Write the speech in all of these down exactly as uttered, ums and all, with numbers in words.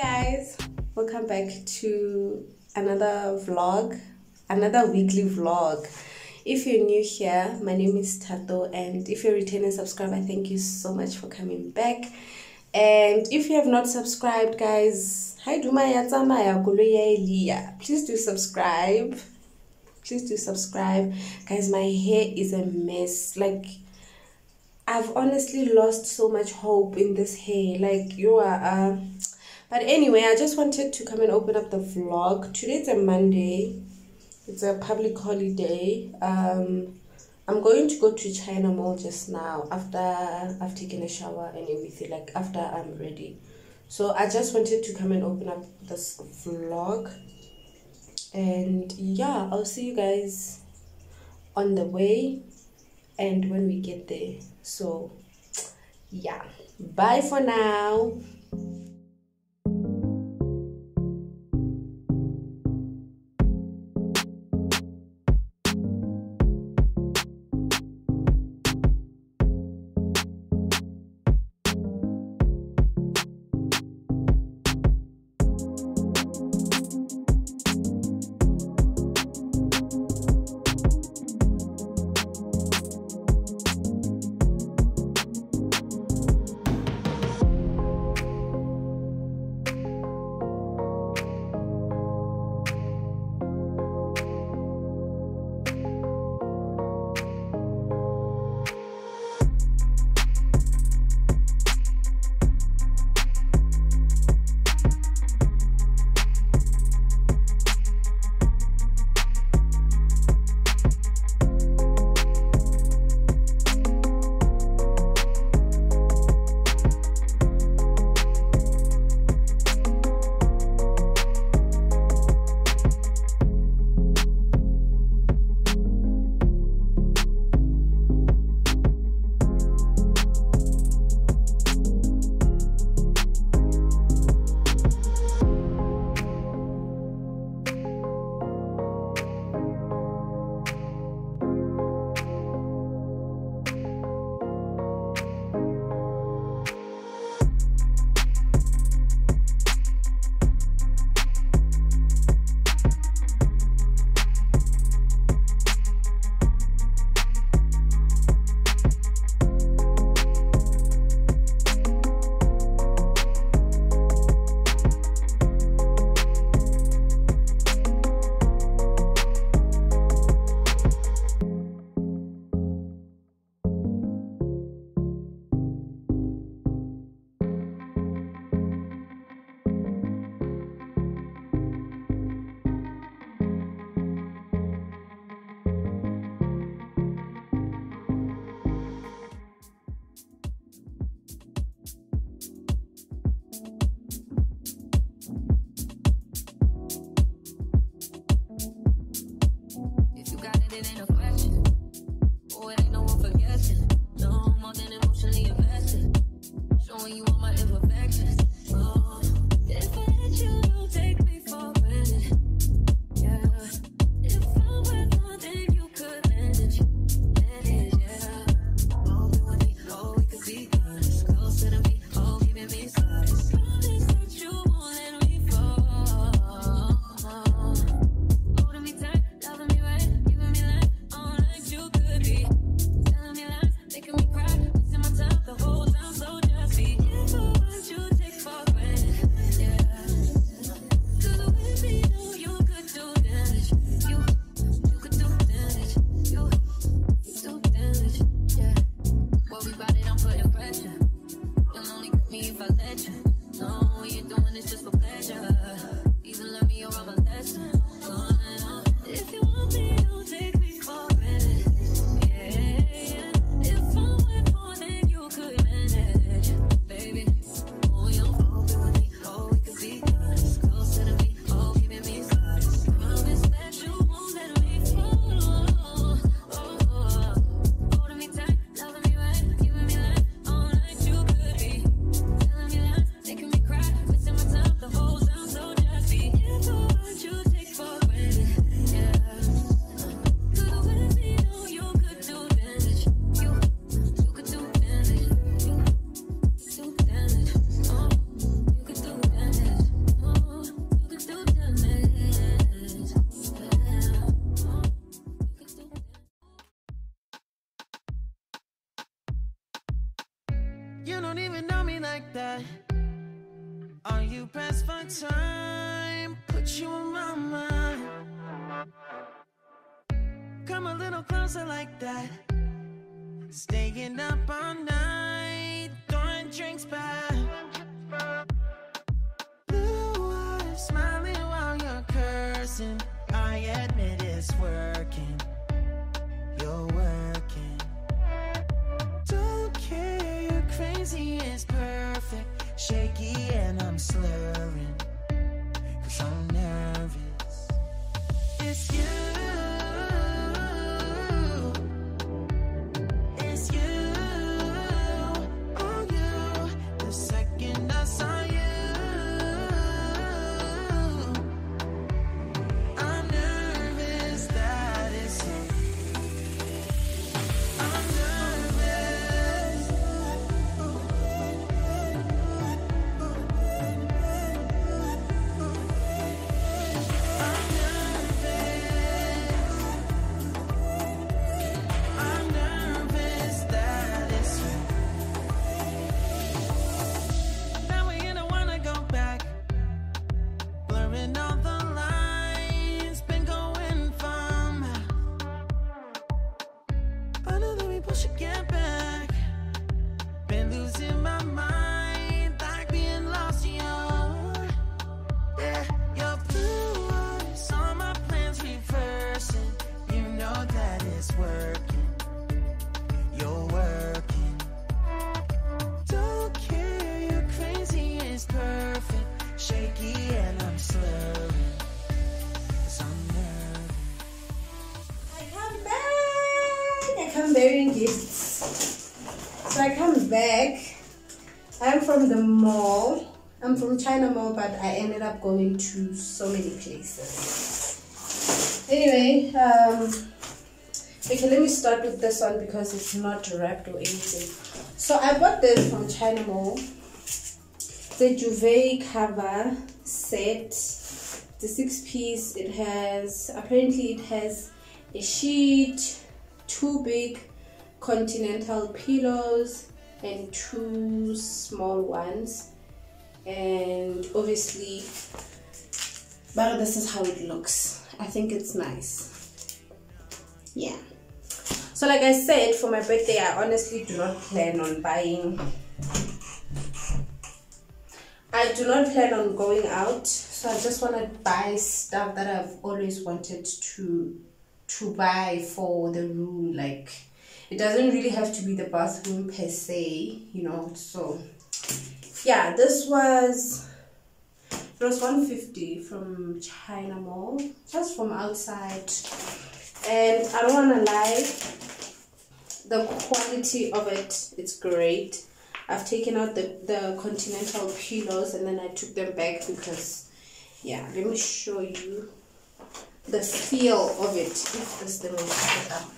Guys, welcome back to another vlog, another weekly vlog. If you're new here, my name is Thato, and if you're a returning subscriber, thank you so much for coming back. And if you have not subscribed, guys, hi do my please do subscribe, please do subscribe, guys. My hair is a mess, like. I've honestly lost so much hope in this hair, like you are uh, but anyway, I just wanted to come and open up the vlog. Today it's a Monday, it's a public holiday. um I'm going to go to China Mall just now after I've taken a shower and everything, like after I'm ready. So I just wanted to come and open up this vlog, and yeah, I'll see you guys on the way and when we get there. So yeah, bye for now. you pass by time, put you in my mind. Come a little closer like that. Staying up all night, throwing drinks back. Blue eyes, smiling while you're cursing. I admit it's working. You're working. Don't care, you're crazy, it's perfect. Shaky and I'm slurring, cause I'm nervous. It's you. Bearing gifts. So I come back. I'm from the mall. I'm from China Mall, but I ended up going to so many places. Anyway, um, okay, let me start with this one because it's not wrapped or anything. So I bought this from China Mall. The duvet cover set. The six-piece. It has, apparently it has a sheet, two big continental pillows and two small ones, and obviously, but this is how it looks. I think it's nice. Yeah, so like I said, for my birthday I honestly do not plan on buying. I do not plan on going out, so I just want to buy stuff that I've always wanted to to buy for the room. Like, it doesn't really have to be the bathroom per se, you know. So yeah, this was it was one fifty from China Mall, just from outside, and I don't wanna lie, the quality of it, it's great. I've taken out the, the continental pillows and then I took them back because, yeah, let me show you the feel of it, if this thing will pick up.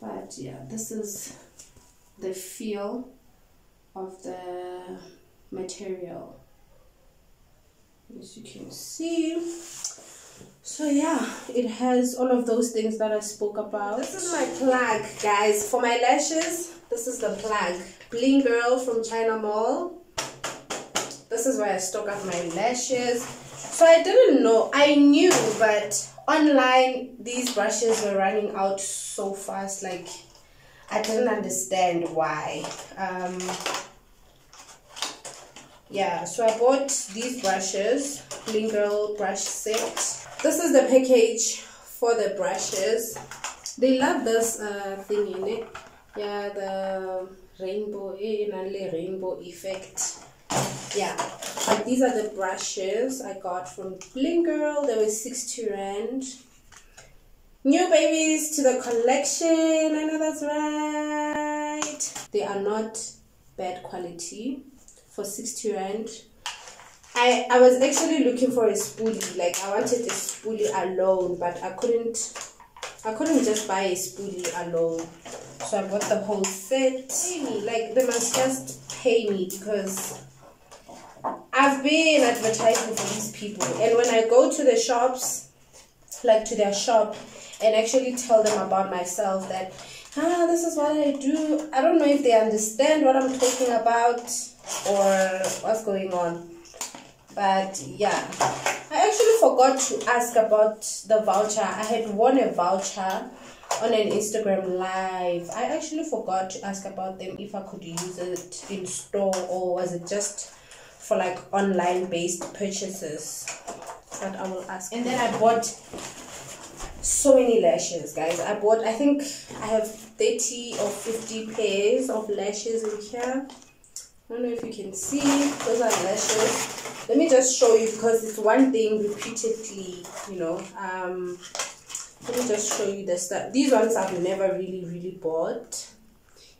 But yeah, this is the feel of the material, as you can see. So yeah, it has all of those things that I spoke about. This is my plug, guys, for my lashes. This is the plug, Bling Girl from China Mall. This is where I stock up my lashes. So I didn't know, I knew, but online these brushes were running out so fast. Like, I didn't understand why. Um, yeah, so I bought these brushes, Bling Girl brush set. This is the package for the brushes. They love this uh, thing in it. Yeah, the rainbow, rainbow effect. Yeah, but these are the brushes I got from Bling Girl. They were sixty rand. New babies to the collection. I know that's right. They are not bad quality for sixty rand. I, I was actually looking for a spoolie. Like, I wanted a spoolie alone, but I couldn't, I couldn't just buy a spoolie alone. So I bought the whole set. Pay me. Like, they must just pay me because I've been advertising for these people, and when I go to the shops, like to their shop, and actually tell them about myself, that ah, this is what I do, I don't know if they understand what I'm talking about or what's going on. But yeah, I actually forgot to ask about the voucher. I had won a voucher on an Instagram live. I actually forgot to ask about them, if I could use it in store or was it just for like online based purchases. But I will ask. And then I bought so many lashes, guys. I bought, I think I have thirty or fifty pairs of lashes in here. I don't know if you can see, those are lashes. Let me just show you, because it's one thing repeatedly, you know. Um, let me just show you the stuff. These ones I've never really, really bought.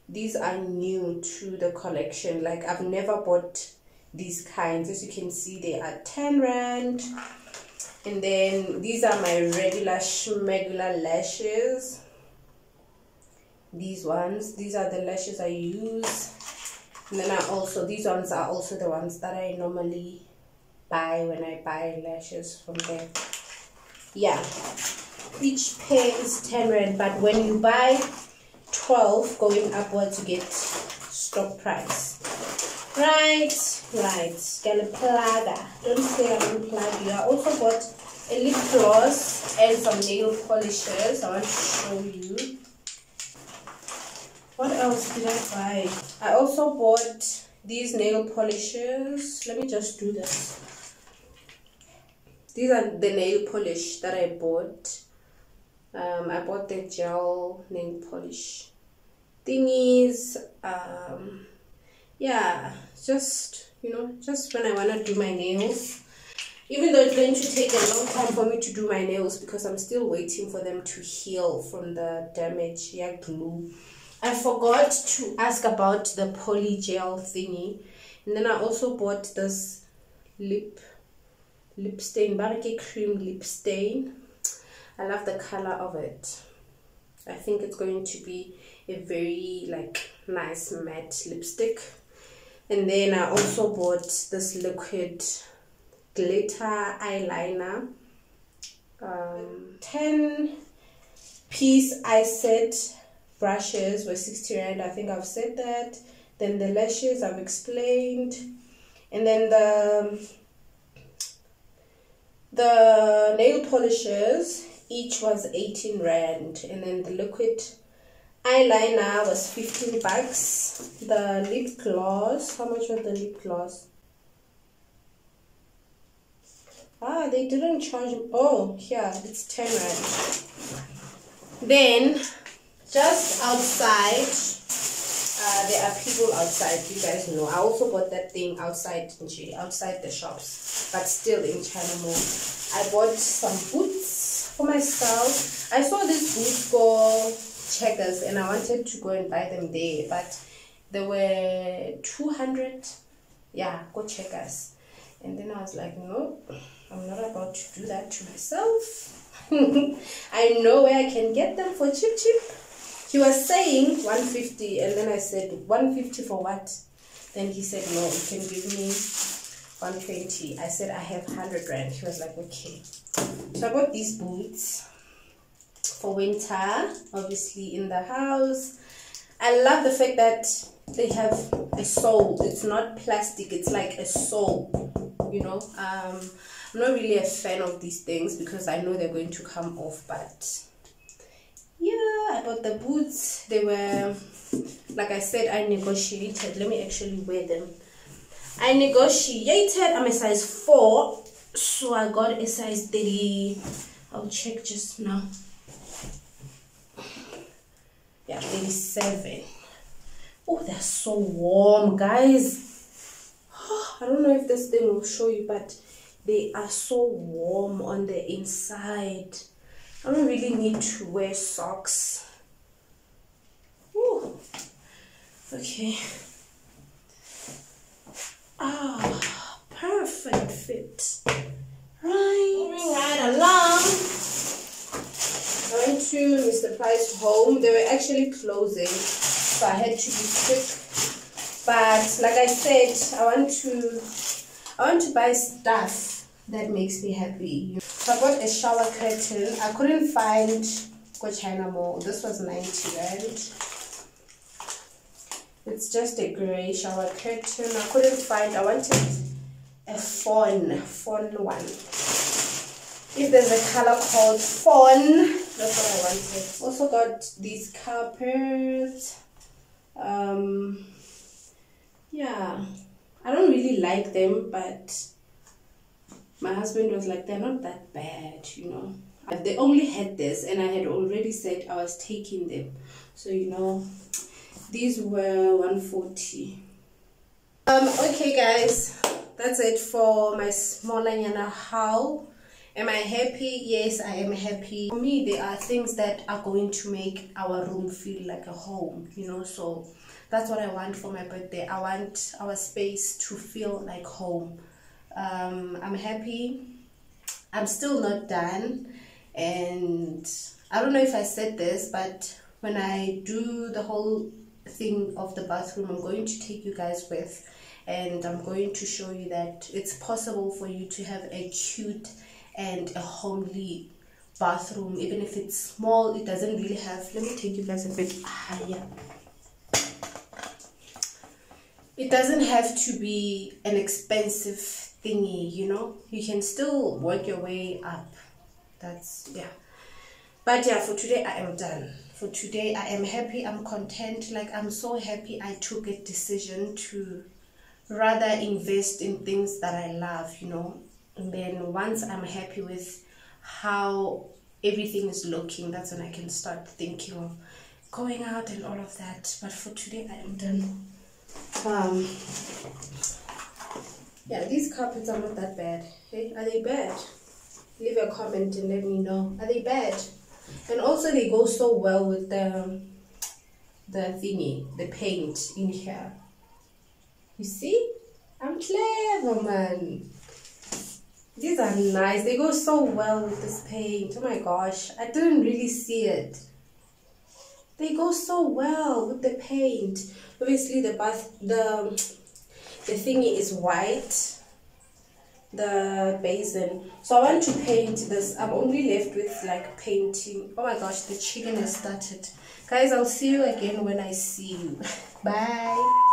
These are new to the collection. Like, I've never bought these kinds. As you can see, they are ten rand. And then these are my regular schmegular lashes. These ones, these are the lashes I use. And then I also, these ones are also the ones that I normally buy when I buy lashes from there. Yeah, each pair is ten rand, but when you buy twelve going upwards, you get stock price. Right, right, Galaplaga. Don't say I don't plug you. I also got a lip gloss and some nail polishes. I want to show you. What else did I buy? I also bought these nail polishes. Let me just do this. These are the nail polish that I bought. Um, I bought the gel nail polish thingies. Um, yeah, just, you know, just when I want to do my nails. Even though it's going to take a long time for me to do my nails because I'm still waiting for them to heal from the damage. Yeah, glue. I forgot to ask about the poly gel thingy. And then I also bought this lip lip stain, Bare Chic Cream Lip Stain. I love the color of it. I think it's going to be a very like nice matte lipstick. And then I also bought this liquid glitter eyeliner, um, ten piece eye set. Brushes were sixty rand, I think I've said that. Then the lashes I've explained, and then the the nail polishes each was eighteen rand, and then the liquid eyeliner was fifteen bucks. The lip gloss, how much was the lip gloss? Ah, they didn't charge. Oh yeah, it's ten rand. Then just outside, uh, there are people outside, you guys know. I also bought that thing outside, outside the shops, but still in China Mall. I bought some boots for myself. I saw these boots for Checkers and I wanted to go and buy them there, but they were two hundred. Yeah, go Checkers. And then I was like, no, I'm not about to do that to myself. I know where I can get them for cheap, cheap. He was saying one fifty, and then I said one fifty for what? Then he said no, you can give me one twenty. I said I have one hundred rand. He was like okay. So I bought these boots for winter, obviously in the house. I love the fact that they have a sole. It's not plastic, it's like a sole, you know. um I'm not really a fan of these things because I know they're going to come off, but yeah, I bought the boots. They were, like I said, I negotiated. Let me actually wear them. I negotiated. I'm a size four, so I got a size thirty. I'll check just now. Yeah, thirty-seven. Oh, they're so warm, guys. I don't know if this thing will show you, but they are so warm on the inside. I don't really need to wear socks. Ooh. Okay. Ah, perfect fit. Right. Moving right along. Going to Mister Price home. They were actually closing, so I had to be quick. But like I said, I want to, I want to buy stuff that makes me happy. So I bought a shower curtain. I couldn't find Go China Mall. This was ninety rand. It's just a grey shower curtain. I couldn't find. I wanted a fawn, fawn one. If there's a color called fawn, that's what I wanted. Also got these carpets. Um, yeah, I don't really like them, but my husband was like, they're not that bad, you know. They only had this, and I had already said I was taking them. So, you know, these were one forty. Um, okay, guys, that's it for my smaller nyana haul. Am I happy? Yes, I am happy. For me, there are things that are going to make our room feel like a home, you know. So that's what I want for my birthday. I want our space to feel like home. Um, I'm happy. I'm still not done. And I don't know if I said this, but when I do the whole thing of the bathroom, I'm going to take you guys with, and I'm going to show you that it's possible for you to have a cute and a homely bathroom, even if it's small. It doesn't really have, let me take you guys a bit higher. It doesn't have to be an expensive thingy, you know. You can still work your way up. That's, yeah. But yeah, for today I am done. For today I am happy, I'm content. Like, I'm so happy I took a decision to rather invest in things that I love, you know. And then once I'm happy with how everything is looking, that's when I can start thinking of going out and all of that. But for today I am done. Um yeah, these carpets are not that bad. Hey, are they bad? Leave a comment and let me know. Are they bad? And also they go so well with the the thingy, the paint in here. You see? I'm clever, man. These are nice. They go so well with this paint. Oh my gosh. I didn't really see it. They go so well with the paint. Obviously the bath the the thingy is white. The basin. So I want to paint this. I'm only left with like painting. Oh my gosh, the chicken has started. Guys, I'll see you again when I see you. Bye.